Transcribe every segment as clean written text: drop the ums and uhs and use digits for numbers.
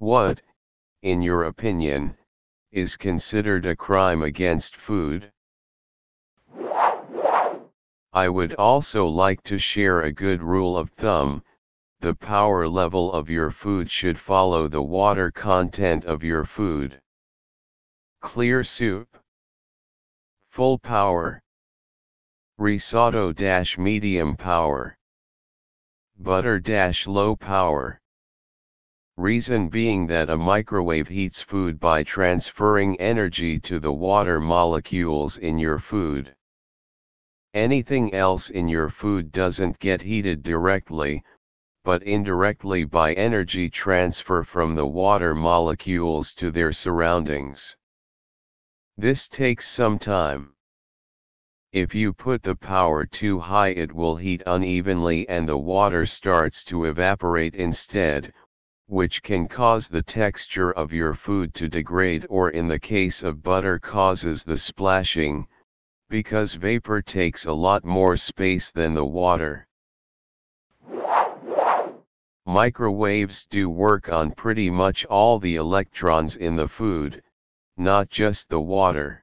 What, in your opinion, is considered a crime against food? I would also like to share a good rule of thumb. The power level of your food should follow the water content of your food. Clear soup. Full power. Risotto-medium power. Butter-low power. Reason being that a microwave heats food by transferring energy to the water molecules in your food. Anything else in your food doesn't get heated directly, but indirectly by energy transfer from the water molecules to their surroundings. This takes some time. If you put the power too high, it will heat unevenly and the water starts to evaporate instead, which can cause the texture of your food to degrade, or in the case of butter, causes the splashing, because vapor takes a lot more space than the water. Microwaves do work on pretty much all the electrons in the food, not just the water.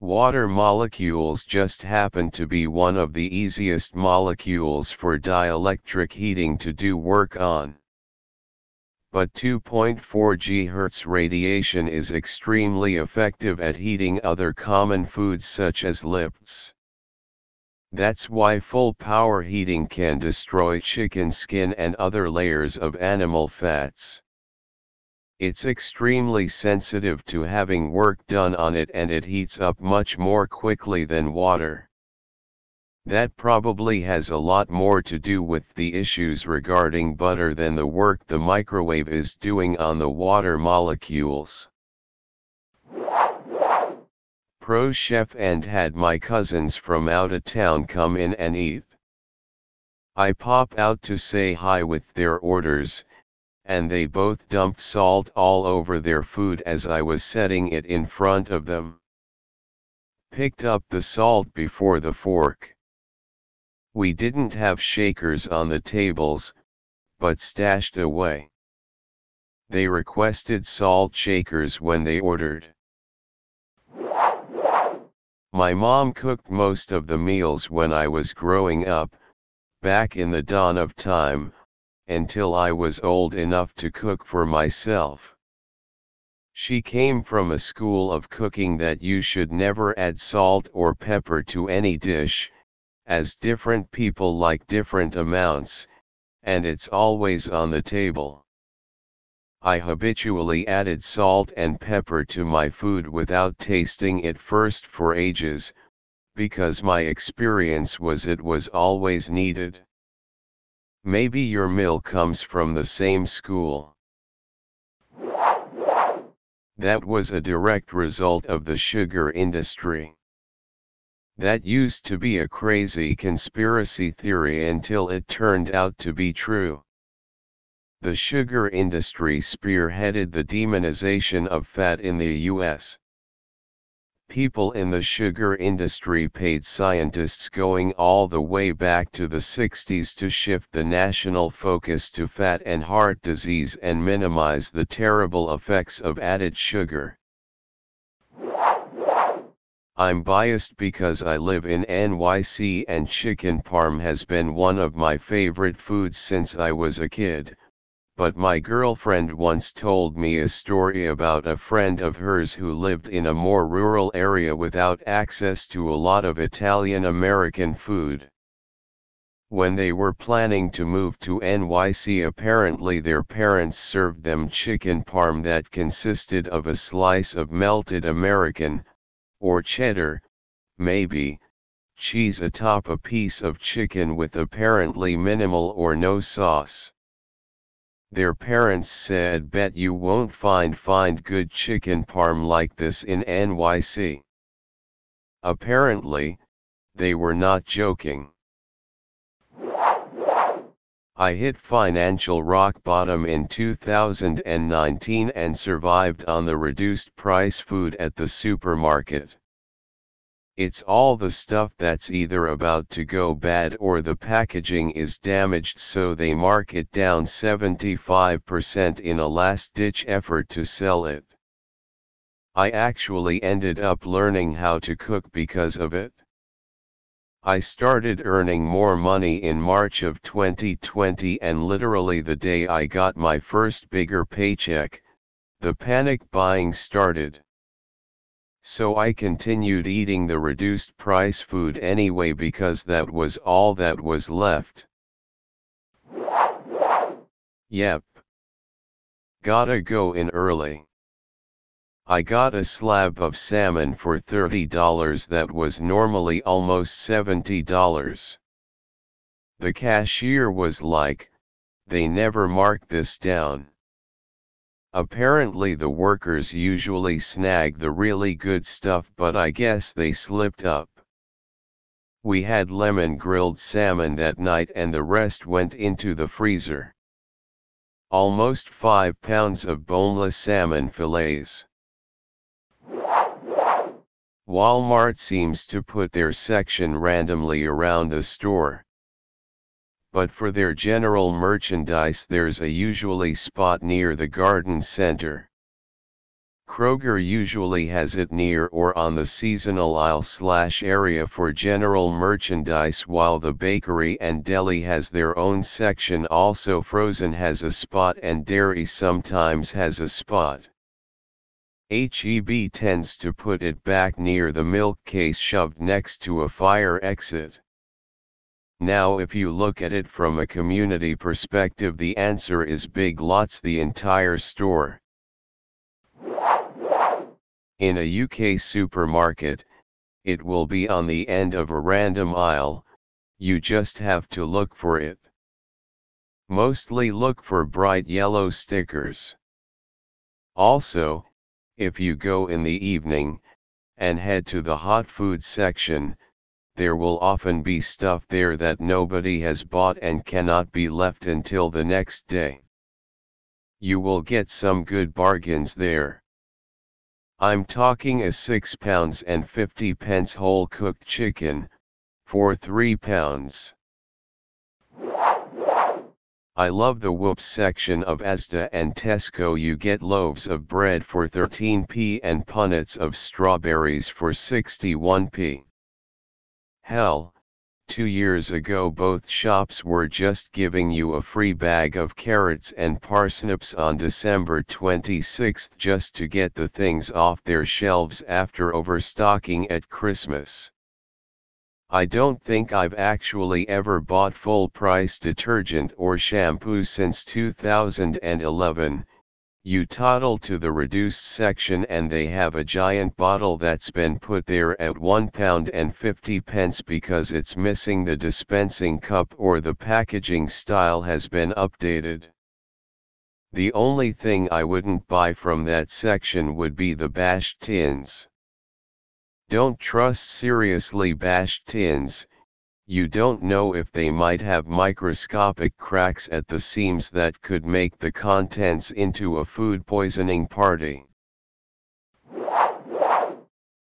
Water molecules just happen to be one of the easiest molecules for dielectric heating to do work on. But 2.4 GHz radiation is extremely effective at heating other common foods such as lipids. That's why full power heating can destroy chicken skin and other layers of animal fats. It's extremely sensitive to having work done on it, and it heats up much more quickly than water. That probably has a lot more to do with the issues regarding butter than the work the microwave is doing on the water molecules. Pro chef, and had my cousins from out of town come in and eat. I pop out to say hi with their orders, and they both dumped salt all over their food as I was setting it in front of them. Picked up the salt before the fork. We didn't have shakers on the tables, but stashed away. They requested salt shakers when they ordered. My mom cooked most of the meals when I was growing up, back in the dawn of time, until I was old enough to cook for myself. She came from a school of cooking that you should never add salt or pepper to any dish, as different people like different amounts, and it's always on the table. I habitually added salt and pepper to my food without tasting it first for ages, because my experience was it was always needed. Maybe your meal comes from the same school. That was a direct result of the sugar industry. That used to be a crazy conspiracy theory until it turned out to be true. The sugar industry spearheaded the demonization of fat in the U.S. People in the sugar industry paid scientists going all the way back to the 60s to shift the national focus to fat and heart disease and minimize the terrible effects of added sugar. I'm biased because I live in NYC, and chicken parm has been one of my favorite foods since I was a kid. But my girlfriend once told me a story about a friend of hers who lived in a more rural area without access to a lot of Italian-American food. When they were planning to move to NYC, apparently their parents served them chicken parm that consisted of a slice of melted American, or cheddar, maybe, cheese atop a piece of chicken with apparently minimal or no sauce. Their parents said, "Bet you won't find good chicken parm like this in NYC." Apparently, they were not joking. I hit financial rock bottom in 2019 and survived on the reduced price food at the supermarket. It's all the stuff that's either about to go bad or the packaging is damaged, so they mark it down 75% in a last-ditch effort to sell it. I actually ended up learning how to cook because of it. I started earning more money in March of 2020, and literally the day I got my first bigger paycheck, the panic buying started. So I continued eating the reduced price food anyway because that was all that was left. Yep. Gotta go in early. I got a slab of salmon for $30 that was normally almost $70. The cashier was like, "They never mark this down." Apparently the workers usually snag the really good stuff, but I guess they slipped up. We had lemon grilled salmon that night and the rest went into the freezer. Almost 5 pounds of boneless salmon fillets. Walmart seems to put their section randomly around the store. But for their general merchandise there's a usually spot near the garden center. Kroger usually has it near or on the seasonal aisle/area for general merchandise, while the bakery and deli has their own section. Also frozen has a spot and dairy sometimes has a spot. HEB tends to put it back near the milk case, shoved next to a fire exit. Now if you look at it from a community perspective, the answer is Big Lots, the entire store. In a UK supermarket, it will be on the end of a random aisle, you just have to look for it. Mostly look for bright yellow stickers. Also, if you go in the evening and head to the hot food section, there will often be stuff there that nobody has bought and cannot be left until the next day. You will get some good bargains there. I'm talking a £6.50 whole cooked chicken, for £3. I love the whoops section of Asda and Tesco. You get loaves of bread for 13p and punnets of strawberries for 61p. Hell, 2 years ago both shops were just giving you a free bag of carrots and parsnips on December 26th just to get the things off their shelves after overstocking at Christmas. I don't think I've actually ever bought full price detergent or shampoo since 2011. You toddle to the reduced section and they have a giant bottle that's been put there at £1.50 because it's missing the dispensing cup or the packaging style has been updated. The only thing I wouldn't buy from that section would be the bashed tins. Don't trust seriously bashed tins. You don't know if they might have microscopic cracks at the seams that could make the contents into a food poisoning party.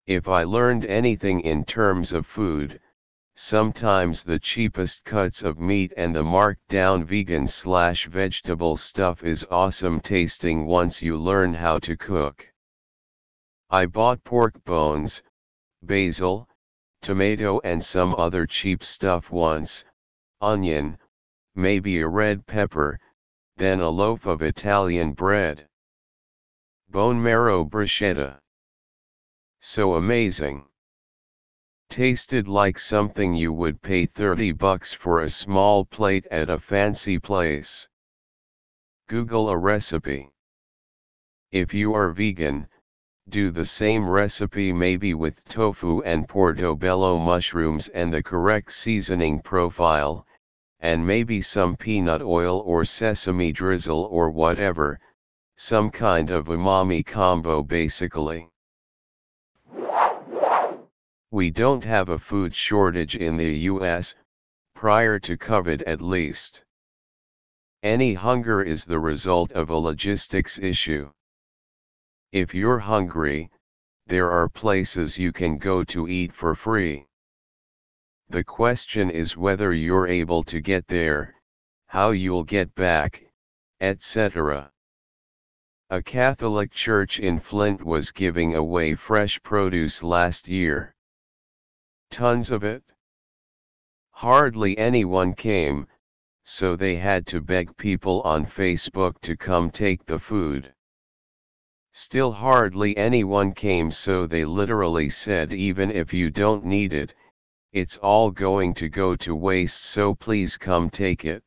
If I learned anything in terms of food, sometimes the cheapest cuts of meat and the marked down vegan/vegetable stuff is awesome tasting once you learn how to cook. I bought pork bones, basil, tomato and some other cheap stuff once, onion, maybe a red pepper, then a loaf of Italian bread. Bone marrow bruschetta. So amazing. Tasted like something you would pay $30 for a small plate at a fancy place. Google a recipe. If you are vegan, do the same recipe, maybe with tofu and portobello mushrooms and the correct seasoning profile, and maybe some peanut oil or sesame drizzle or whatever, some kind of umami combo basically. We don't have a food shortage in the US, prior to COVID at least. Any hunger is the result of a logistics issue. If you're hungry, There are places you can go to eat for free. The question is whether you're able to get there, how you'll get back, etc. A Catholic church in Flint was giving away fresh produce last year. Tons of it. Hardly anyone came, so they had to beg people on Facebook to come take the food. Still hardly anyone came, so they literally said, even if you don't need it, it's all going to go to waste, so please come take it.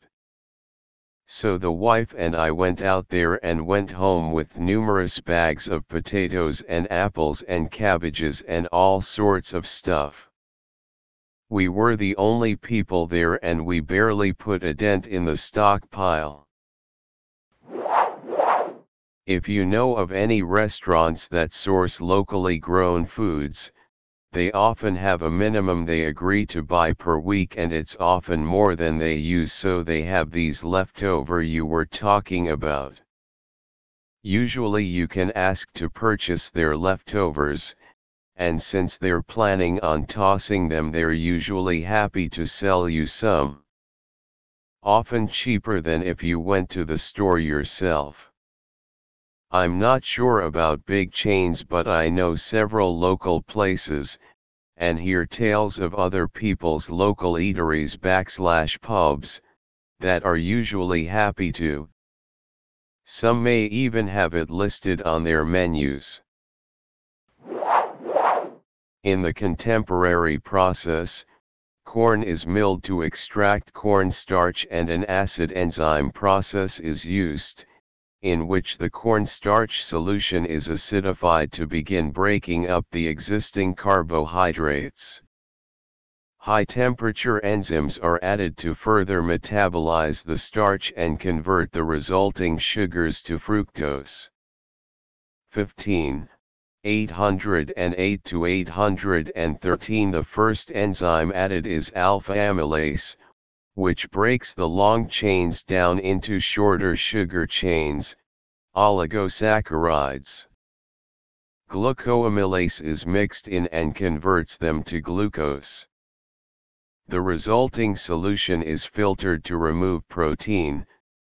So the wife and I went out there and went home with numerous bags of potatoes and apples and cabbages and all sorts of stuff. We were the only people there and we barely put a dent in the stockpile. If you know of any restaurants that source locally grown foods, they often have a minimum they agree to buy per week, and it's often more than they use, so they have these leftover you were talking about. Usually you can ask to purchase their leftovers, and since they're planning on tossing them, they're usually happy to sell you some. Often cheaper than if you went to the store yourself. I'm not sure about big chains, but I know several local places, and hear tales of other people's local eateries / pubs, that are usually happy to. Some may even have it listed on their menus. In the contemporary process, corn is milled to extract cornstarch, and an acid enzyme process is used, in which the cornstarch solution is acidified to begin breaking up the existing carbohydrates. High-temperature enzymes are added to further metabolize the starch and convert the resulting sugars to fructose. 15,808 to 813. The first enzyme added is alpha-amylase, which breaks the long chains down into shorter sugar chains, oligosaccharides. Glucoamylase is mixed in and converts them to glucose. The resulting solution is filtered to remove protein,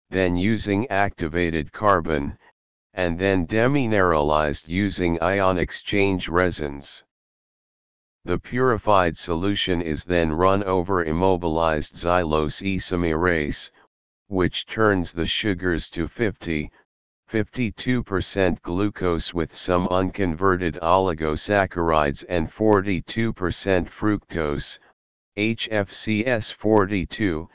then using activated carbon, and then demineralized using ion exchange resins. The purified solution is then run over immobilized xylose isomerase, which turns the sugars to 52% glucose with some unconverted oligosaccharides and 42% fructose, HFCS-42,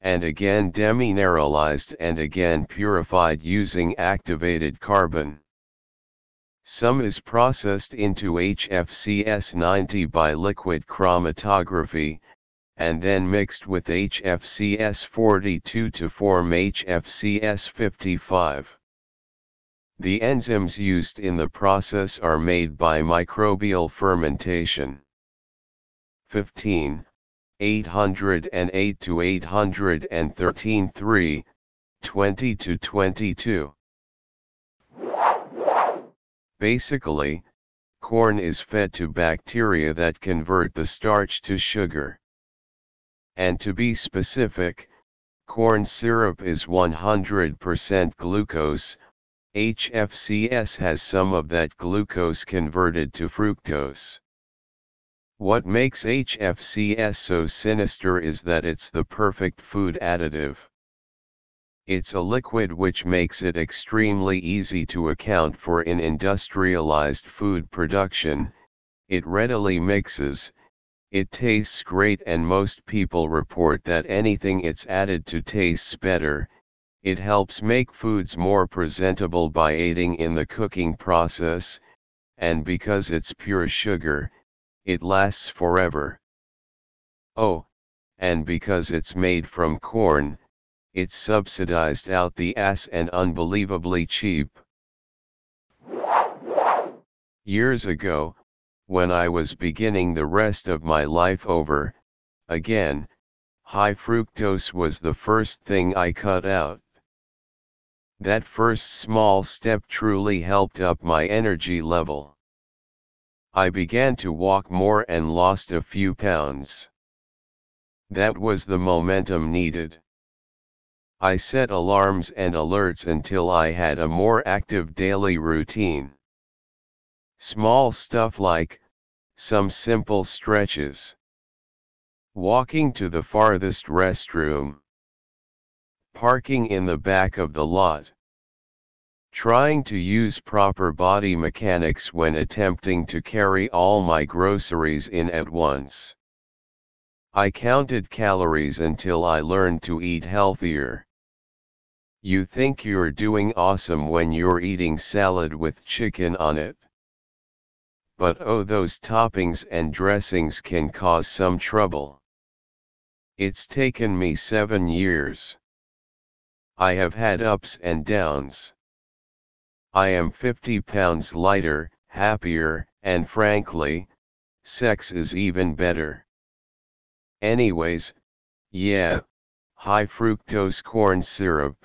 and again demineralized and again purified using activated carbon. Some is processed into HFCS-90 by liquid chromatography, and then mixed with HFCS-42 to form HFCS-55. The enzymes used in the process are made by microbial fermentation. 15,808 to 813. 3,20 to 22. Basically, corn is fed to bacteria that convert the starch to sugar. And to be specific, corn syrup is 100% glucose, HFCS has some of that glucose converted to fructose. What makes HFCS so sinister is that it's the perfect food additive. It's a liquid which makes it extremely easy to account for in industrialized food production. It readily mixes, it tastes great, and most people report that anything it's added to tastes better. It helps make foods more presentable by aiding in the cooking process, and because it's pure sugar, it lasts forever. Oh, and because it's made from corn, it's subsidized out the ass and unbelievably cheap. Years ago, when I was beginning the rest of my life over, again, high fructose was the first thing I cut out. That first small step truly helped up my energy level. I began to walk more and lost a few pounds. That was the momentum needed. I set alarms and alerts until I had a more active daily routine. Small stuff like some simple stretches, walking to the farthest restroom, parking in the back of the lot, trying to use proper body mechanics when attempting to carry all my groceries in at once. I counted calories until I learned to eat healthier. You think you're doing awesome when you're eating salad with chicken on it. But oh, those toppings and dressings can cause some trouble. It's taken me 7 years. I have had ups and downs. I am 50 pounds lighter, happier, and frankly, sex is even better. Anyways, yeah, high fructose corn syrup.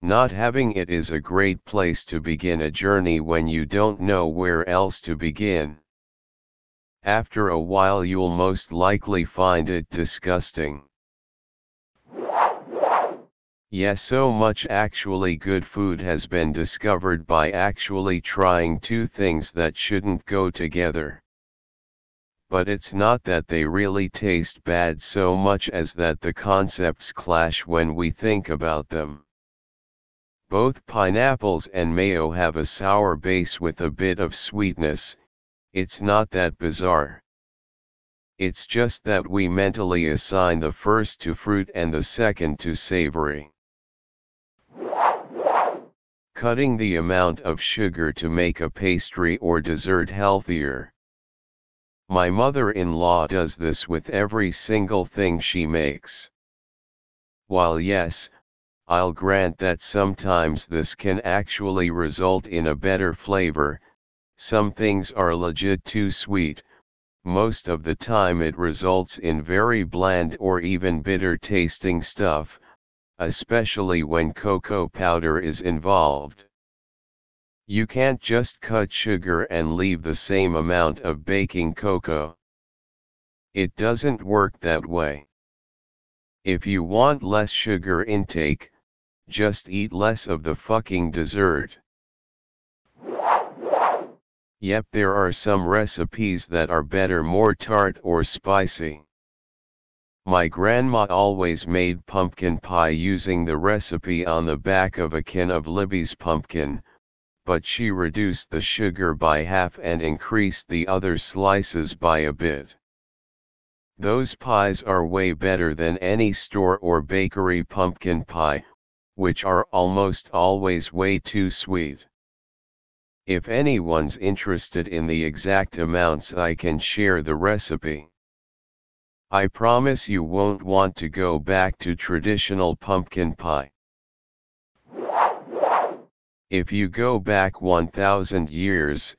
Not having it is a great place to begin a journey when you don't know where else to begin. After a while you'll most likely find it disgusting. Yes, so much actually good food has been discovered by actually trying two things that shouldn't go together. But it's not that they really taste bad so much as that the concepts clash when we think about them. Both pineapples and mayo have a sour base with a bit of sweetness. It's not that bizarre. It's just that we mentally assign the first to fruit and the second to savory. Cutting the amount of sugar to make a pastry or dessert healthier. My mother-in-law does this with every single thing she makes. While yes, I'll grant that sometimes this can actually result in a better flavor, some things are legit too sweet. Most of the time it results in very bland or even bitter tasting stuff, especially when cocoa powder is involved. You can't just cut sugar and leave the same amount of baking cocoa. It doesn't work that way. If you want less sugar intake, just eat less of the fucking dessert. Yep, there are some recipes that are better more tart or spicy. My grandma always made pumpkin pie using the recipe on the back of a can of Libby's pumpkin, but she reduced the sugar by half and increased the other slices by a bit. Those pies are way better than any store or bakery pumpkin pie, which are almost always way too sweet. If anyone's interested in the exact amounts, I can share the recipe. I promise you won't want to go back to traditional pumpkin pie. If you go back 1,000 years,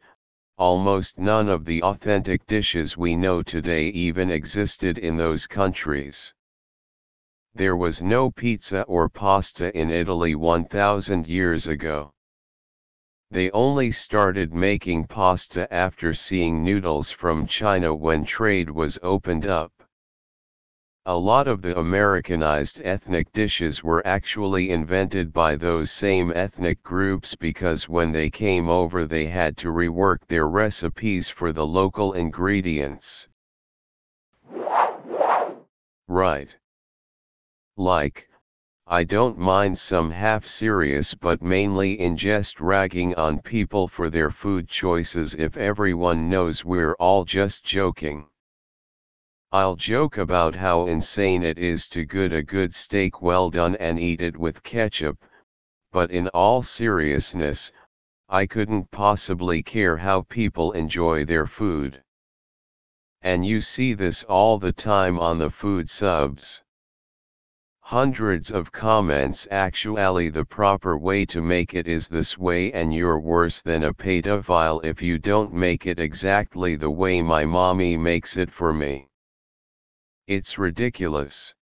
almost none of the authentic dishes we know today even existed in those countries. There was no pizza or pasta in Italy 1,000 years ago. They only started making pasta after seeing noodles from China when trade was opened up. A lot of the Americanized ethnic dishes were actually invented by those same ethnic groups because when they came over they had to rework their recipes for the local ingredients. Right. Like, I don't mind some half-serious but mainly ingest ragging on people for their food choices if everyone knows we're all just joking. I'll joke about how insane it is to get a good steak well done and eat it with ketchup, but in all seriousness, I couldn't possibly care how people enjoy their food. And you see this all the time on the food subs. Hundreds of comments actually the proper way to make it is this way and you're worse than a pedophile if you don't make it exactly the way my mommy makes it for me. It's ridiculous.